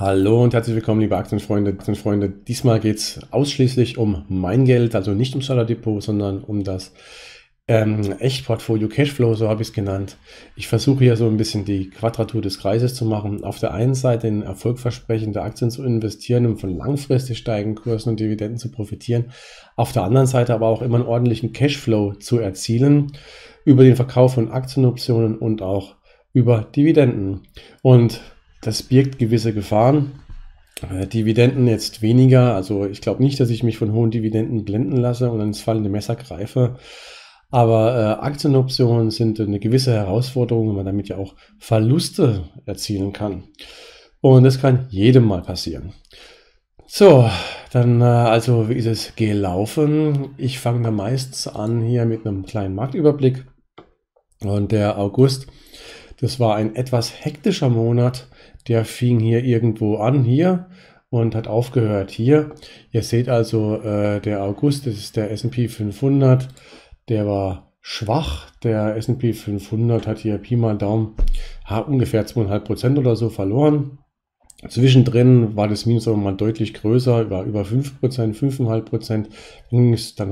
Hallo und herzlich willkommen, liebe Aktienfreunde. Diesmal geht es ausschließlich um mein Geld, also nicht um Depot, sondern um das Echtportfolio Cashflow, so habe ich es genannt. Ich versuche hier so ein bisschen die Quadratur des Kreises zu machen. Auf der einen Seite in erfolgversprechende Aktien zu investieren, um von langfristig steigenden Kursen und Dividenden zu profitieren. Auf der anderen Seite aber auch immer einen ordentlichen Cashflow zu erzielen über den Verkauf von Aktienoptionen und auch über Dividenden. Und das birgt gewisse Gefahren. Dividenden jetzt weniger, also ich glaube nicht, dass ich mich von hohen Dividenden blenden lasse und ins fallende Messer greife, aber Aktienoptionen sind eine gewisse Herausforderung, weil man damit ja auch Verluste erzielen kann und das kann jedem mal passieren. So, dann also wie ist es gelaufen? Ich fange da meistens an hier mit einem kleinen Marktüberblick und der August, das war ein etwas hektischer Monat, der fing hier irgendwo an, hier, und hat aufgehört hier. Ihr seht also, der August, das ist der S&P 500, der war schwach. Der S&P 500 hat hier Pi mal Daumen ungefähr 2,5% oder so verloren. Zwischendrin war das Minus aber mal deutlich größer, war über 5%, 5,5%. Dann ging es zu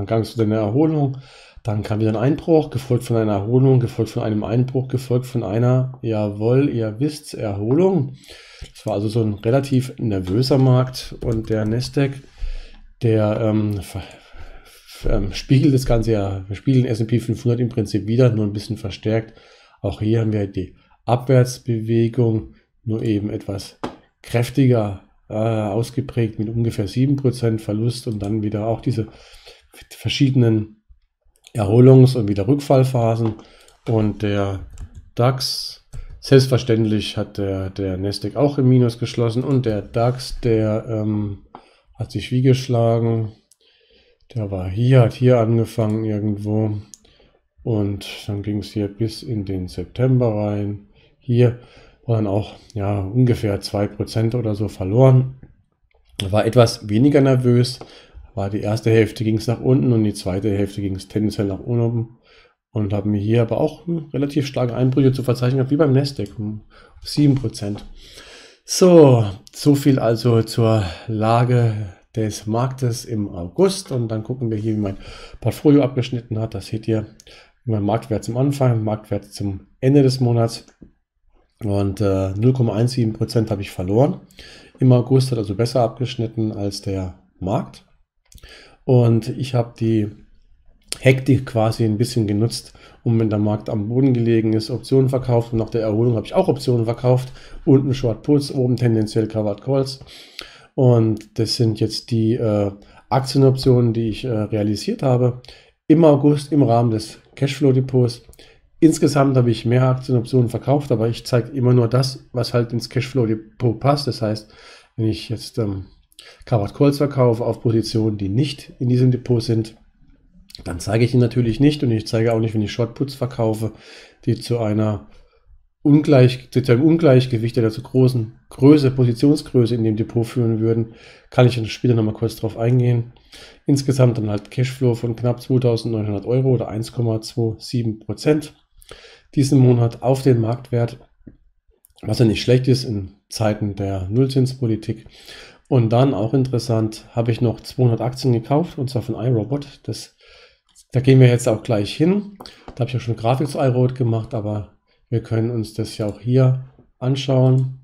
einer Erholung. Dann kam wieder ein Einbruch, gefolgt von einer Erholung, gefolgt von einem Einbruch, gefolgt von einer, jawohl, ihr wisst, Erholung. Das war also so ein relativ nervöser Markt und der Nasdaq, der spiegelt das Ganze ja, wir spiegeln S&P 500 im Prinzip wieder, nur ein bisschen verstärkt. Auch hier haben wir die Abwärtsbewegung, nur eben etwas kräftiger ausgeprägt mit ungefähr 7% Verlust und dann wieder auch diese verschiedenen Erholungs- und wieder Rückfallphasen. Und der DAX, selbstverständlich hat der Nasdaq auch im Minus geschlossen und der DAX, der hat sich wie geschlagen, der war hier, hat hier angefangen irgendwo und dann ging es hier bis in den September rein. Hier waren auch ja ungefähr 2% oder so verloren, war etwas weniger nervös. War die erste Hälfte ging es nach unten und die zweite Hälfte ging es tendenziell nach oben und haben hier aber auch relativ starke Einbrüche zu verzeichnen gehabt, wie beim Nasdaq, 7%. So viel also zur Lage des Marktes im August und dann gucken wir hier, wie mein Portfolio abgeschnitten hat. Das seht ihr, mein Marktwert zum Anfang, Marktwert zum Ende des Monats und 0,17% habe ich verloren. Im August hat also besser abgeschnitten als der Markt. Und ich habe die Hektik quasi ein bisschen genutzt, um wenn der Markt am Boden gelegen ist, Optionen verkauft. Und nach der Erholung habe ich auch Optionen verkauft. Unten Short Puts, oben tendenziell Covered Calls. Und das sind jetzt die Aktienoptionen, die ich realisiert habe. Im August im Rahmen des Cashflow Depots. Insgesamt habe ich mehr Aktienoptionen verkauft, aber ich zeige immer nur das, was halt ins Cashflow Depot passt. Das heißt, wenn ich jetzt Covered Calls verkaufe auf Positionen, die nicht in diesem Depot sind, dann zeige ich ihn natürlich nicht und ich zeige auch nicht, wenn ich Short Puts verkaufe, die zu einem Ungleichgewicht der zu großen Größe, Positionsgröße in dem Depot führen würden, kann ich dann später nochmal kurz drauf eingehen. Insgesamt dann halt Cashflow von knapp 2.900 Euro oder 1,27% diesen Monat auf den Marktwert, was ja nicht schlecht ist in Zeiten der Nullzinspolitik. Und dann, auch interessant, habe ich noch 200 Aktien gekauft, und zwar von iRobot. Da gehen wir jetzt auch gleich hin. Da habe ich ja schon eine Grafik zu iRobot gemacht, aber wir können uns das ja auch hier anschauen.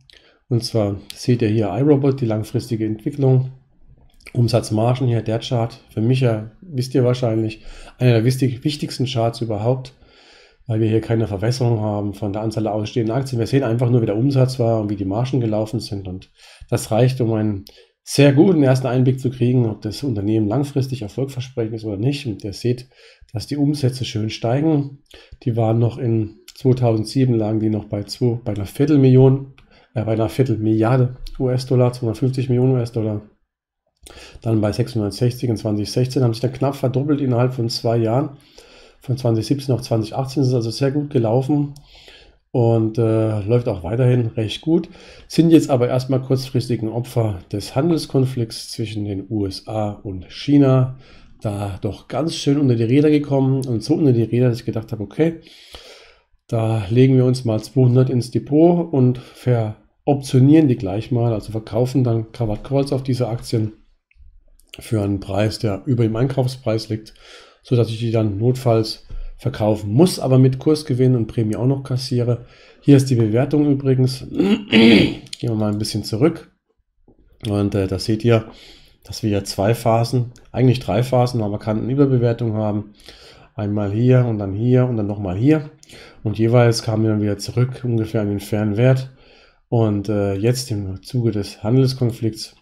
Und zwar seht ihr hier iRobot, die langfristige Entwicklung. Umsatzmargen hier, der Chart. Für mich ja, wisst ihr wahrscheinlich, einer der wichtigsten Charts überhaupt, weil wir hier keine Verwässerung haben von der Anzahl der ausstehenden Aktien. Wir sehen einfach nur, wie der Umsatz war und wie die Margen gelaufen sind. Und das reicht, um einen sehr guten ersten Einblick zu kriegen, ob das Unternehmen langfristig erfolgversprechend ist oder nicht. Und ihr seht, dass die Umsätze schön steigen. Die waren noch in 2007, lagen die noch bei einer Viertelmilliarde US-Dollar, 250 Millionen US-Dollar. Dann bei 660 in 2016, haben sich dann knapp verdoppelt innerhalb von 2 Jahren. Von 2017 auf 2018 ist es also sehr gut gelaufen und läuft auch weiterhin recht gut. Sind jetzt aber erstmal kurzfristig ein Opfer des Handelskonflikts zwischen den USA und China. Da doch ganz schön unter die Räder gekommen und so unter die Räder, dass ich gedacht habe, okay, da legen wir uns mal 200 ins Depot und optionieren die gleich mal, also verkaufen dann Krawatt-Calls auf diese Aktien für einen Preis, der über dem Einkaufspreis liegt, sodass ich die dann notfalls verkaufen muss, aber mit Kursgewinn und Prämie auch noch kassiere. Hier ist die Bewertung übrigens. Gehen wir mal ein bisschen zurück. Und das seht ihr, dass wir ja zwei Phasen, eigentlich drei Phasen einer markanten Überbewertung haben. Einmal hier und dann nochmal hier. Und jeweils kamen wir dann wieder zurück, ungefähr an den fairen Wert. Und jetzt im Zuge des Handelskonflikts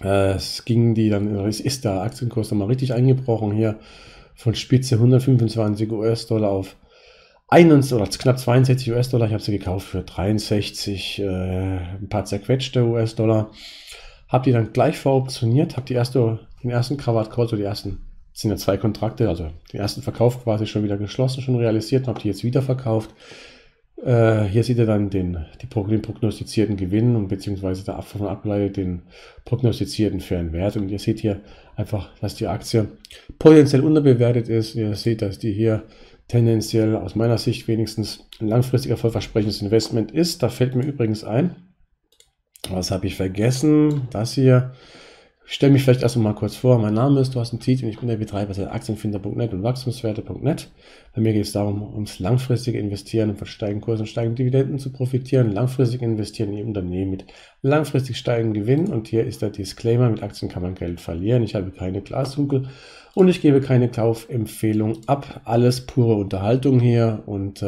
ist der Aktienkurs nochmal richtig eingebrochen hier. Von Spitze 125 US-Dollar auf 61 oder knapp 62 US-Dollar. Ich habe sie gekauft für 63, ein paar zerquetschte US-Dollar. Habe die dann gleich voroptioniert, habe den ersten Krawatt-Call, so die ersten, sind ja zwei Kontrakte, also den ersten Verkauf quasi schon wieder geschlossen, schon realisiert und habe die jetzt wieder verkauft. Hier seht ihr dann den prognostizierten Gewinn und beziehungsweise davon abgeleitet den prognostizierten fairen Wert. Und ihr seht hier einfach, dass die Aktie potenziell unterbewertet ist. Ihr seht, dass die hier tendenziell aus meiner Sicht wenigstens ein langfristig erfolgversprechendes Investment ist. Da fällt mir übrigens ein, was habe ich vergessen? Das hier. Ich stelle mich vielleicht erst mal kurz vor. Mein Name ist Thorsten Tiet und ich bin der Betreiber der Aktienfinder.net und Wachstumswerte.net. Bei mir geht es darum, ums langfristige Investieren und von steigenden Kursen und steigenden Dividenden zu profitieren. Langfristig investieren in Unternehmen mit langfristig steigenden Gewinn. Und hier ist der Disclaimer, mit Aktien kann man Geld verlieren. Ich habe keine Glaskugel und ich gebe keine Kaufempfehlung ab. Alles pure Unterhaltung hier und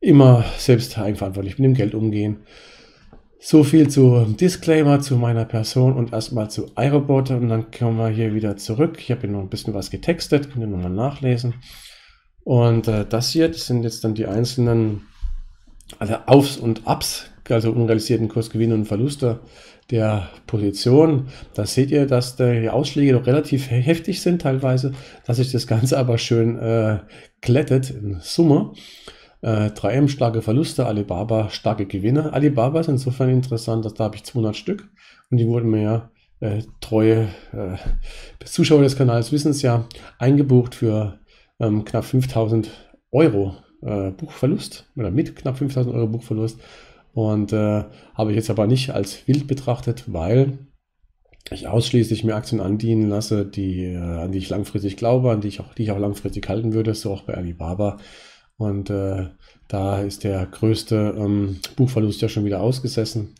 immer selbst eigenverantwortlich mit dem Geld umgehen. So viel zum Disclaimer zu meiner Person und erstmal zu iRobot und dann kommen wir hier wieder zurück. Ich habe hier noch ein bisschen was getextet, könnt ihr nochmal nachlesen. Und das hier, das sind jetzt dann die einzelnen Aufs und Abs, also unrealisierten Kursgewinne und Verluste der Position. Da seht ihr, dass die Ausschläge doch relativ heftig sind teilweise, dass sich das Ganze aber schön glättet in Summe. 3M starke Verluste, Alibaba starke Gewinne. Alibaba ist insofern interessant, dass da habe ich 200 Stück und die wurden mir ja treue Zuschauer des Kanals wissen es ja, eingebucht für knapp 5.000 Euro Buchverlust oder mit knapp 5.000 Euro Buchverlust und habe ich jetzt aber nicht als wild betrachtet, weil ich ausschließlich mir Aktien andienen lasse, an die ich langfristig glaube, die ich auch langfristig halten würde, so auch bei Alibaba. Und da ist der größte Buchverlust ja schon wieder ausgesessen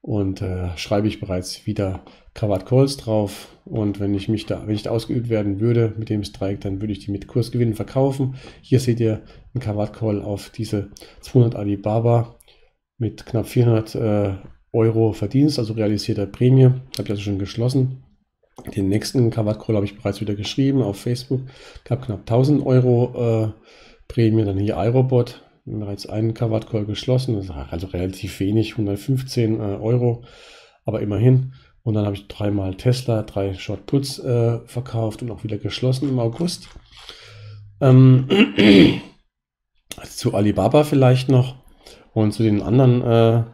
und schreibe ich bereits wieder Krawatt-Calls drauf. Und wenn ich da ausgeübt werden würde mit dem Strike, dann würde ich die mit Kursgewinnen verkaufen. Hier seht ihr einen Krawatt-Call auf diese 200 Alibaba mit knapp 400 Euro Verdienst, also realisierter Prämie. Habe ich also schon geschlossen. Den nächsten Krawatt-Call habe ich bereits wieder geschrieben auf Facebook. Gab knapp 1.000 Euro Prämie, dann hier iRobot, bereits einen Krawatt-Call geschlossen, das ist also relativ wenig, 115 Euro, aber immerhin. Und dann habe ich dreimal Tesla, 3 Short-Puts verkauft und auch wieder geschlossen im August. Zu Alibaba vielleicht noch und zu den anderen oder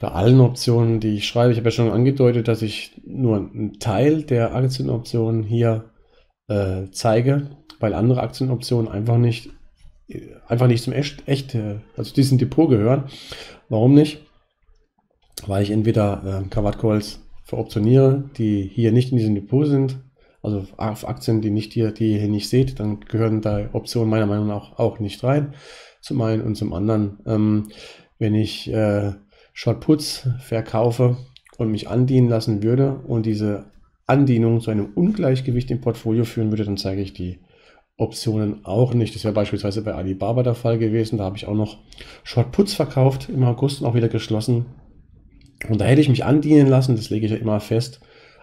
allen Optionen, die ich schreibe. Ich habe ja schon angedeutet, dass ich nur einen Teil der Aktienoptionen hier zeige, weil andere Aktienoptionen einfach nicht zum also diesem Depot gehören. Warum nicht? Weil ich entweder Krawatt-Calls veroptioniere, die hier nicht in diesem Depot sind, also auf Aktien, die ihr hier nicht seht, dann gehören da Optionen meiner Meinung nach auch nicht rein. Zum einen und zum anderen, wenn ich Short-Puts verkaufe und mich andienen lassen würde und diese Andienung zu einem Ungleichgewicht im Portfolio führen würde, dann zeige ich die Optionen auch nicht. Das wäre beispielsweise bei Alibaba der Fall gewesen. Da habe ich auch noch Short-Puts verkauft im August und auch wieder geschlossen. Und da hätte ich mich andienen lassen, das lege ich ja immer fest,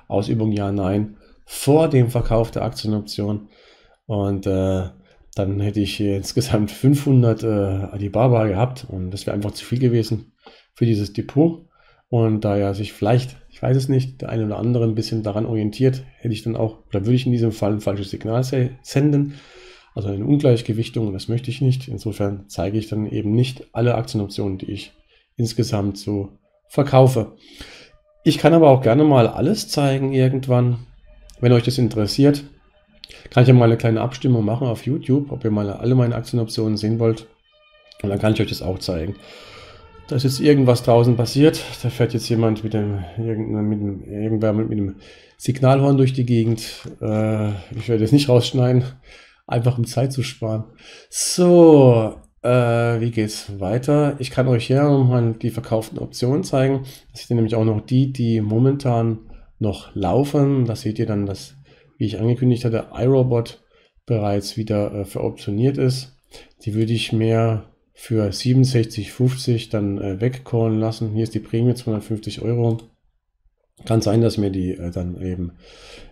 Ausübung ja, nein, vor dem Verkauf der Aktienoption. Und dann hätte ich insgesamt 500 Alibaba gehabt und das wäre einfach zu viel gewesen für dieses Depot. Und da ja sich vielleicht, ich weiß es nicht, der eine oder andere ein bisschen daran orientiert, hätte ich dann auch, oder würde ich in diesem Fall ein falsches Signal senden, also eine Ungleichgewichtung, und das möchte ich nicht. Insofern zeige ich dann eben nicht alle Aktienoptionen, die ich insgesamt so verkaufe. Ich kann aber auch gerne mal alles zeigen irgendwann, wenn euch das interessiert. Kann ich ja mal eine kleine Abstimmung machen auf YouTube, ob ihr mal alle meine Aktienoptionen sehen wollt, und dann kann ich euch das auch zeigen. Da ist jetzt irgendwas draußen passiert. Da fährt jetzt jemand mit einem Signalhorn durch die Gegend. Ich werde das nicht rausschneiden, einfach um Zeit zu sparen. So, wie geht's weiter? Ich kann euch hier nochmal die verkauften Optionen zeigen. Das sind nämlich auch noch die, die momentan noch laufen. Da seht ihr dann, dass, wie ich angekündigt hatte, iRobot bereits wieder veroptioniert ist. Die würde ich mehr für 67,50 dann wegcallen lassen. Hier ist die Prämie 250 €. Kann sein, dass mir die dann eben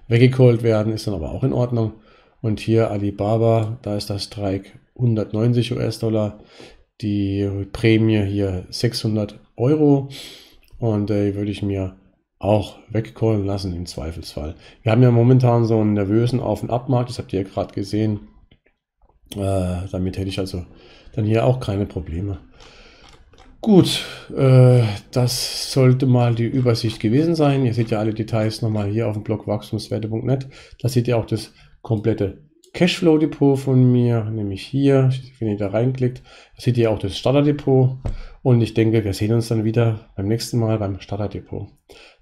weggecallt werden, ist dann aber auch in Ordnung. Und hier Alibaba, da ist das Strike 190 US-Dollar, die Prämie hier 600 €, und würde ich mir auch wegcallen lassen im Zweifelsfall. Wir haben ja momentan so einen nervösen Auf- und Abmarkt, das habt ihr ja gerade gesehen. Damit hätte ich also dann hier auch keine Probleme. Gut, das sollte mal die Übersicht gewesen sein. Ihr seht ja alle Details nochmal hier auf dem Blog Wachstumswerte.net. Da seht ihr auch das komplette Cashflow-Depot von mir, nämlich hier, wenn ihr da reinklickt. Da seht ihr auch das Starterdepot, und ich denke, wir sehen uns dann wieder beim nächsten Mal beim Starterdepot.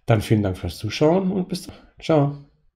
Dann vielen Dank fürs Zuschauen und bis dann. Ciao.